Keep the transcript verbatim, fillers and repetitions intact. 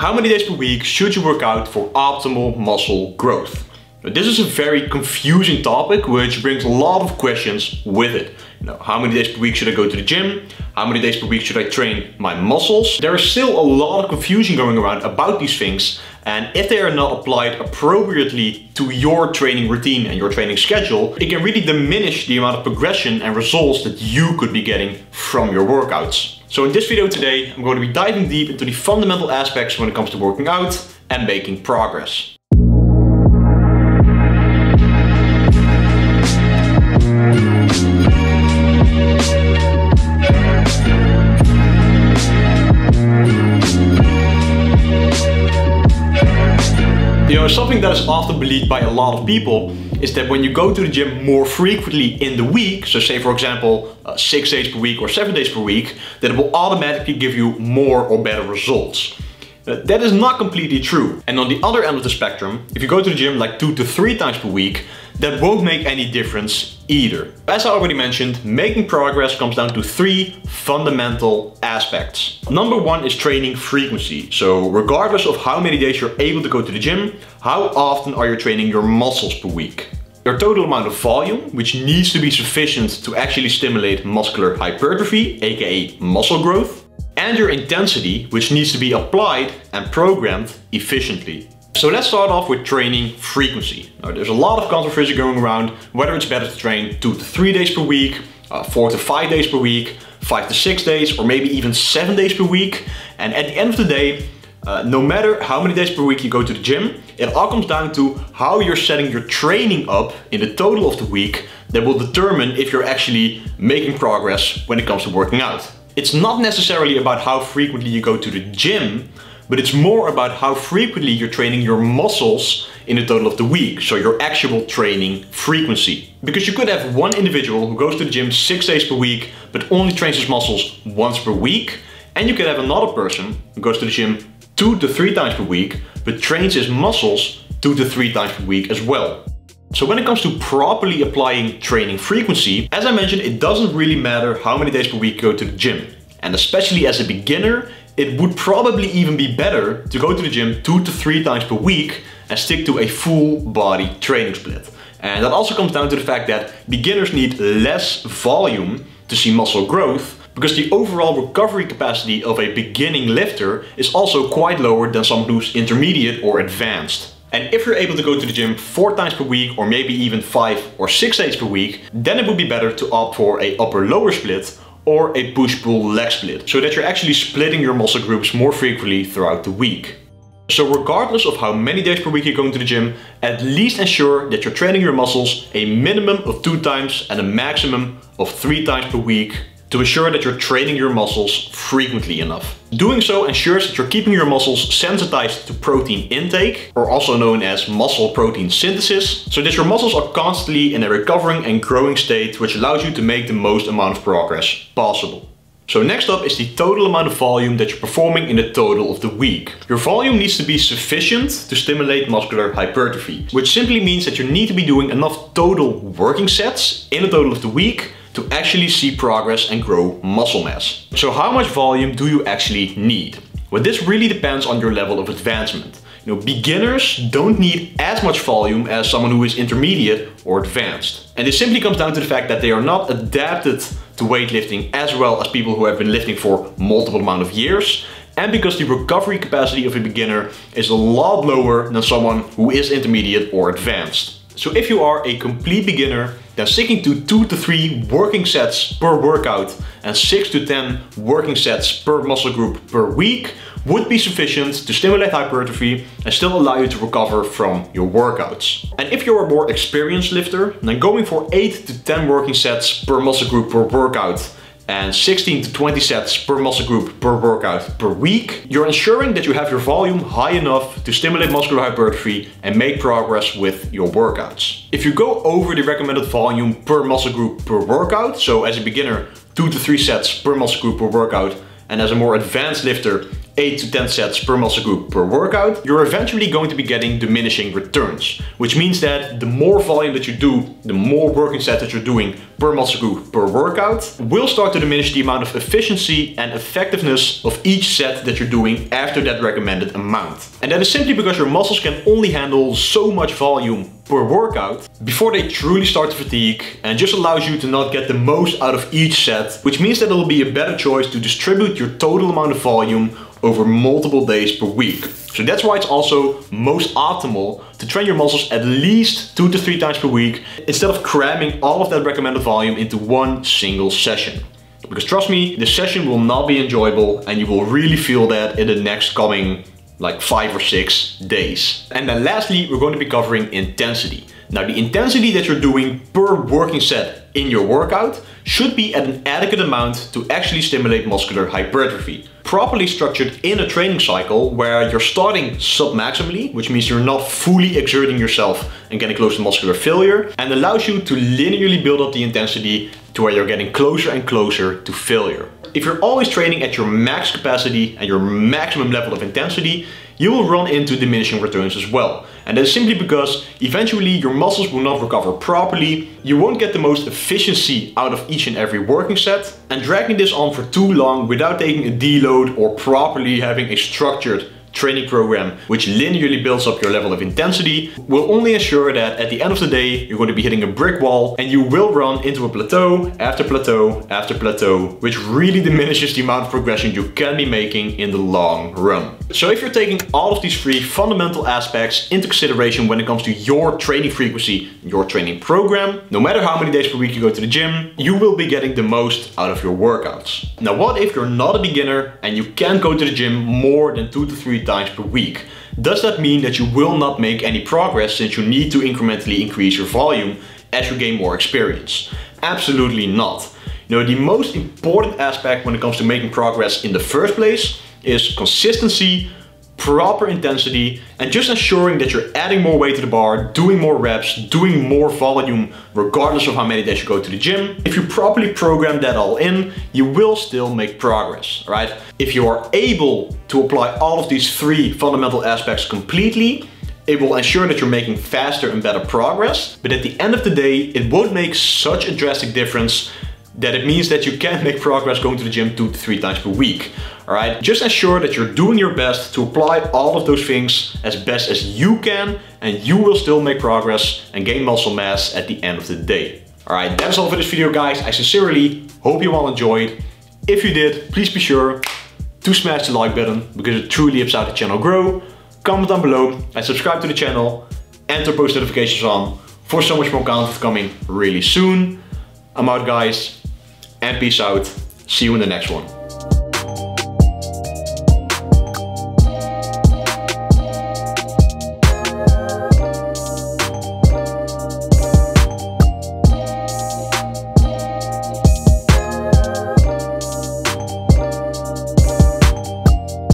How many days per week should you work out for optimal muscle growth? This is a very confusing topic which brings a lot of questions with it. You know, how many days per week should I go to the gym? How many days per week should I train my muscles? There is still a lot of confusion going around about these things, and if they are not applied appropriately to your training routine and your training schedule, it can really diminish the amount of progression and results that you could be getting from your workouts. So in this video today, I'm going to be diving deep into the fundamental aspects when it comes to working out and making progress. You know, something that is often believed by a lot of people is that when you go to the gym more frequently in the week, so say for example uh, six days per week or seven days per week, that it will automatically give you more or better results. Uh, that is not completely true. And on the other end of the spectrum, if you go to the gym like two to three times per week, that won't make any difference either. As I already mentioned, making progress comes down to three fundamental aspects. Number one is training frequency. So regardless of how many days you're able to go to the gym, how often are you training your muscles per week? Your total amount of volume, which needs to be sufficient to actually stimulate muscular hypertrophy, aka muscle growth. And your intensity, which needs to be applied and programmed efficiently. So let's start off with training frequency. Now, there's a lot of controversy going around whether it's better to train two to three days per week, uh, four to five days per week, five to six days, or maybe even seven days per week. And at the end of the day, uh, no matter how many days per week you go to the gym, it all comes down to how you're setting your training up in the total of the week that will determine if you're actually making progress when it comes to working out. It's not necessarily about how frequently you go to the gym, but it's more about how frequently you're training your muscles in the total of the week, so your actual training frequency. Because you could have one individual who goes to the gym six days per week, but only trains his muscles once per week, and you could have another person who goes to the gym two to three times per week, but trains his muscles two to three times per week as well. So when it comes to properly applying training frequency, as I mentioned, it doesn't really matter how many days per week you go to the gym. And especially as a beginner, it would probably even be better to go to the gym two to three times per week and stick to a full body training split. And that also comes down to the fact that beginners need less volume to see muscle growth, because the overall recovery capacity of a beginning lifter is also quite lower than someone who's intermediate or advanced. And if you're able to go to the gym four times per week, or maybe even five or six days per week, then it would be better to opt for a upper-lower split or a push-pull leg split, so that you're actually splitting your muscle groups more frequently throughout the week. So regardless of how many days per week you're going to the gym, at least ensure that you're training your muscles a minimum of two times and a maximum of three times per week, to ensure that you're training your muscles frequently enough. Doing so ensures that you're keeping your muscles sensitized to protein intake, or also known as muscle protein synthesis, so that your muscles are constantly in a recovering and growing state, which allows you to make the most amount of progress possible. So next up is the total amount of volume that you're performing in the total of the week. Your volume needs to be sufficient to stimulate muscular hypertrophy, which simply means that you need to be doing enough total working sets in the total of the week to actually see progress and grow muscle mass. So how much volume do you actually need? Well, this really depends on your level of advancement. You know, beginners don't need as much volume as someone who is intermediate or advanced. And this simply comes down to the fact that they are not adapted to weightlifting as well as people who have been lifting for multiple amount of years. And because the recovery capacity of a beginner is a lot lower than someone who is intermediate or advanced. So if you are a complete beginner, then sticking to two to three working sets per workout and six to ten working sets per muscle group per week would be sufficient to stimulate hypertrophy and still allow you to recover from your workouts. And if you're a more experienced lifter, then going for eight to ten working sets per muscle group per workout and sixteen to twenty sets per muscle group per workout per week, you're ensuring that you have your volume high enough to stimulate muscular hypertrophy and make progress with your workouts. If you go over the recommended volume per muscle group per workout, so as a beginner, two to three sets per muscle group per workout, and as a more advanced lifter, eight to ten sets per muscle group per workout, you're eventually going to be getting diminishing returns, which means that the more volume that you do, the more working sets that you're doing per muscle group per workout will start to diminish the amount of efficiency and effectiveness of each set that you're doing after that recommended amount. And that is simply because your muscles can only handle so much volume per workout before they truly start to fatigue, and just allows you to not get the most out of each set, which means that it will be a better choice to distribute your total amount of volume over multiple days per week. So that's why it's also most optimal to train your muscles at least two to three times per week instead of cramming all of that recommended volume into one single session. Because trust me, the session will not be enjoyable and you will really feel that in the next coming like five or six days. And then lastly, we're going to be covering intensity. Now, the intensity that you're doing per working set in your workout should be at an adequate amount to actually stimulate muscular hypertrophy. Properly structured in a training cycle where you're starting submaximally, which means you're not fully exerting yourself and getting close to muscular failure, and allows you to linearly build up the intensity to where you're getting closer and closer to failure. If you're always training at your max capacity and your maximum level of intensity, you will run into diminishing returns as well. And that's simply because eventually your muscles will not recover properly, you won't get the most efficiency out of each and every working set, and dragging this on for too long without taking a deload or properly having a structured training program which linearly builds up your level of intensity will only ensure that at the end of the day you're going to be hitting a brick wall and you will run into a plateau after plateau after plateau, which really diminishes the amount of progression you can be making in the long run. So if you're taking all of these three fundamental aspects into consideration when it comes to your training frequency, your training program, no matter how many days per week you go to the gym, you will be getting the most out of your workouts. Now, what if you're not a beginner and you can't go to the gym more than two to three times per week? Does that mean that you will not make any progress since you need to incrementally increase your volume as you gain more experience? Absolutely not. You know, the most important aspect when it comes to making progress in the first place is consistency, proper intensity, and just ensuring that you're adding more weight to the bar, doing more reps, doing more volume, regardless of how many days you go to the gym. If you properly program that all in, you will still make progress, right? If you are able to apply all of these three fundamental aspects completely, it will ensure that you're making faster and better progress. But at the end of the day, it won't make such a drastic difference that it means that you can make progress going to the gym two to three times per week. All right, just ensure that you're doing your best to apply all of those things as best as you can, and you will still make progress and gain muscle mass at the end of the day. All right, that's all for this video, guys. I sincerely hope you all enjoyed. If you did, please be sure to smash the like button because it truly helps out the channel grow. Comment down below and subscribe to the channel and turn post notifications on for so much more content coming really soon. I'm out, guys. And peace out. See you in the next one.